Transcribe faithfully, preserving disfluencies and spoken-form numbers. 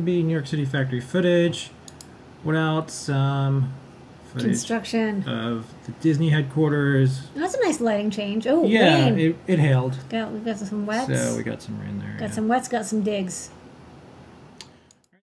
would be New York City factory footage. What else? Um, Construction of the Disney headquarters. That's a nice lighting change. Oh, yeah, rain. It, it hailed. Got, we got some wets. So we got some rain there. Got yeah. some wets, got some digs.